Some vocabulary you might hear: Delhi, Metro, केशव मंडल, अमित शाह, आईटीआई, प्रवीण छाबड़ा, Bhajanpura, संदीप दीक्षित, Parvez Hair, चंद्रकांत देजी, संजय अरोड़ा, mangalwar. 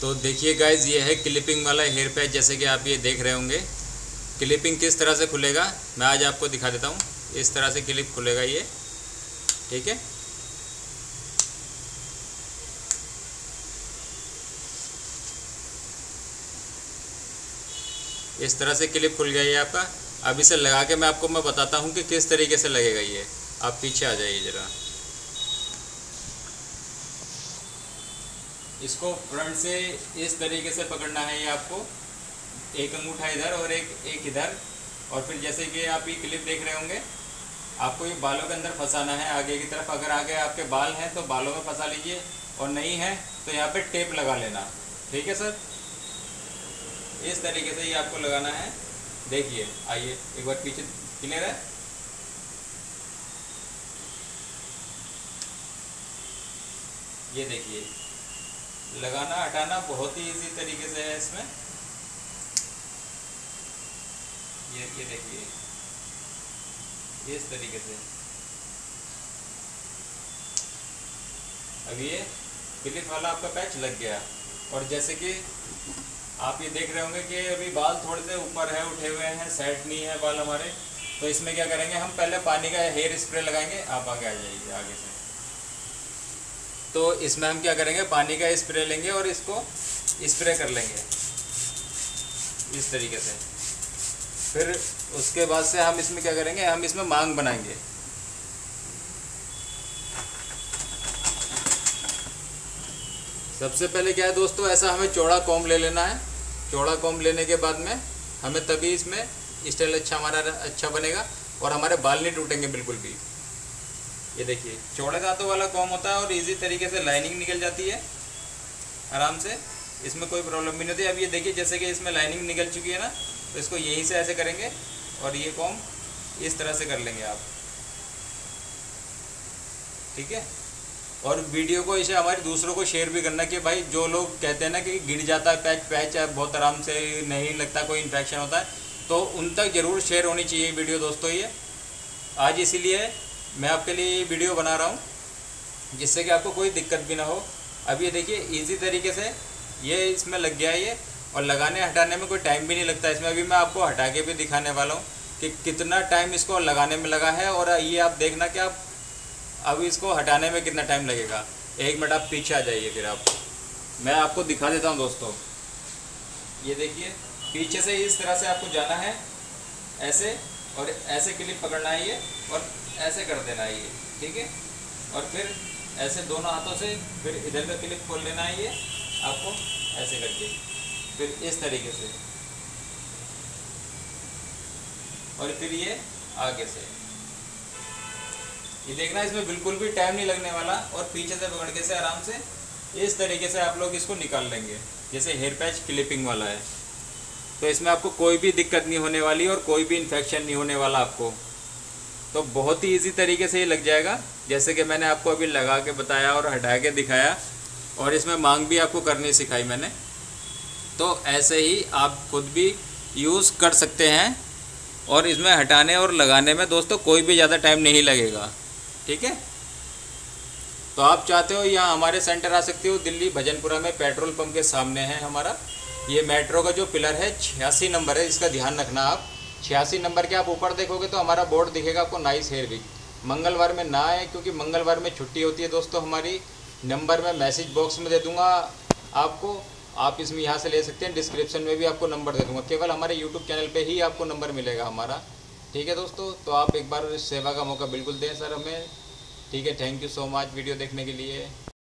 तो देखिए गाइज, ये है क्लिपिंग वाला हेयर पैच। जैसे कि आप ये देख रहे होंगे, क्लिपिंग किस तरह से खुलेगा मैं आज आपको दिखा देता हूँ। इस तरह से क्लिप खुलेगा ये, ठीक है। इस तरह से क्लिप खुल गया ये आपका। अब इसे लगा के मैं आपको बताता हूँ कि किस तरीके से लगेगा ये। आप पीछे आ जाइए ज़रा। इसको फ्रंट से इस तरीके से पकड़ना है ये आपको, एक अंगूठा इधर और एक इधर। और फिर जैसे कि आप ये क्लिप देख रहे होंगे, आपको ये बालों के अंदर फंसाना है आगे की तरफ। अगर आगे आपके बाल हैं तो बालों में फंसा लीजिए, और नहीं है तो यहाँ पे टेप लगा लेना, ठीक है सर। इस तरीके से ये आपको लगाना है। देखिए, आइए एक बार पीछे, क्लियर है। ये देखिए, लगाना हटाना बहुत ही इजी तरीके से है इसमें। ये देखिए इस तरीके से। अब ये क्लिप वाला आपका पैच लग गया। और जैसे कि आप ये देख रहे होंगे कि अभी बाल थोड़े से ऊपर है, उठे हुए हैं, सेट नहीं है बाल हमारे। तो इसमें क्या करेंगे, हम पहले पानी का हेयर स्प्रे लगाएंगे। आप आगे आ जाइए आगे से। तो इसमें हम क्या करेंगे, पानी का स्प्रे लेंगे और इसको स्प्रे कर लेंगे इस तरीके से। फिर उसके बाद से हम इसमें क्या करेंगे, हम इसमें मांग बनाएंगे। सबसे पहले क्या है दोस्तों, ऐसा हमें चौड़ा कॉम्ब ले लेना है। चौड़ा कॉम्ब लेने के बाद में हमें तभी इसमें स्टाइल हमारा अच्छा बनेगा और हमारे बाल नहीं टूटेंगे बिल्कुल भी। ये देखिए, चौड़े दांतों वाला कॉम्ब होता है और इजी तरीके से लाइनिंग निकल जाती है आराम से, इसमें कोई प्रॉब्लम भी नहीं होती। अब ये देखिए, जैसे कि इसमें लाइनिंग निकल चुकी है ना, तो इसको यहीं से ऐसे करेंगे और ये कॉम्ब इस तरह से कर लेंगे आप, ठीक है। और वीडियो को इसे हमारे दूसरों को शेयर भी करना कि भाई जो लोग कहते हैं ना कि गिर जाता है पैच बहुत आराम से, नहीं लगता, कोई इन्फेक्शन होता है, तो उन तक ज़रूर शेयर होनी चाहिए वीडियो दोस्तों। ये आज इसीलिए मैं आपके लिए वीडियो बना रहा हूँ जिससे कि आपको कोई दिक्कत भी ना हो। अब ये देखिए, ईजी तरीके से ये इसमें लग गया है ये, और लगाने हटाने में कोई टाइम भी नहीं लगता इसमें। अभी मैं आपको हटा के भी दिखाने वाला हूँ कि कितना टाइम इसको लगाने में लगा है, और ये आप देखना कि आप अब इसको हटाने में कितना टाइम लगेगा। एक मिनट आप पीछे आ जाइए, फिर आप मैं आपको दिखा देता हूं दोस्तों। ये देखिए, पीछे से इस तरह से आपको जाना है ऐसे, और ऐसे क्लिप पकड़ना है ये, और ऐसे कर देना है ये, ठीक है। और फिर ऐसे दोनों हाथों से फिर इधर का क्लिप खोल लेना है ये आपको, ऐसे करके फिर इस तरीके से, और फिर ये आगे से। ये देखना, इसमें बिल्कुल भी टाइम नहीं लगने वाला। और पीछे से पकड़ के से आराम से इस तरीके से आप लोग इसको निकाल लेंगे, जैसे हेयर पैच क्लिपिंग वाला है। तो इसमें आपको कोई भी दिक्कत नहीं होने वाली और कोई भी इन्फेक्शन नहीं होने वाला आपको। तो बहुत ही इजी तरीके से ये लग जाएगा, जैसे कि मैंने आपको अभी लगा के बताया और हटा के दिखाया, और इसमें मांग भी आपको करनी सिखाई मैंने। तो ऐसे ही आप खुद भी यूज़ कर सकते हैं, और इसमें हटाने और लगाने में दोस्तों कोई भी ज़्यादा टाइम नहीं लगेगा, ठीक है। तो आप चाहते हो यहाँ हमारे सेंटर आ सकते हो। दिल्ली भजनपुरा में पेट्रोल पंप के सामने है हमारा। ये मेट्रो का जो पिलर है 86 नंबर है, इसका ध्यान रखना आप। 86 नंबर के आप ऊपर देखोगे तो हमारा बोर्ड दिखेगा आपको, नाइस हेयर वीक। मंगलवार में ना आए क्योंकि मंगलवार में छुट्टी होती है दोस्तों हमारी। नंबर मैं मैसेज बॉक्स में दे दूँगा आपको, आप इसमें यहाँ से ले सकते हैं। डिस्क्रिप्शन में भी आपको नंबर दे दूँगा, केवल हमारे यूट्यूब चैनल पर ही आपको नंबर मिलेगा हमारा, ठीक है दोस्तों। तो आप एक बार सेवा का मौका बिल्कुल दें सर हमें, ठीक है। Thank you so much video देखने के लिए।